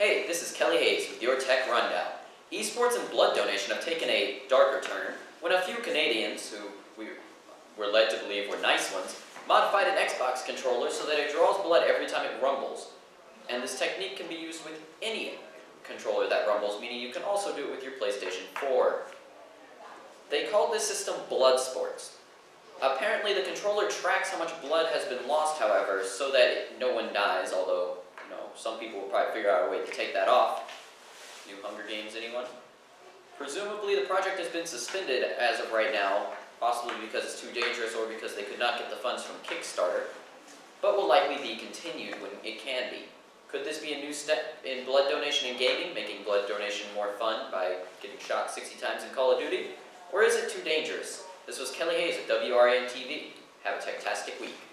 Hey, this is Kelly Hayes with your Tech Rundown. Esports and blood donation have taken a darker turn when a few Canadians, who we were led to believe were nice ones, modified an Xbox controller so that it draws blood every time it rumbles. And this technique can be used with any controller that rumbles, meaning you can also do it with your PlayStation 4. They called this system Blood Sports. Apparently the controller tracks how much blood has been lost, however, so that no one dies, although, you know, some people will probably figure out a way to take that off. New Hunger Games, anyone? Presumably the project has been suspended as of right now, possibly because it's too dangerous or because they could not get the funds from Kickstarter, but will likely be continued when it can be. Could this be a new step in blood donation and gaming, making blood donation more fun by getting shot 60 times in Call of Duty? Or is it too dangerous? This was Kelly Hayes at WRN TV. Have a tech-tastic week.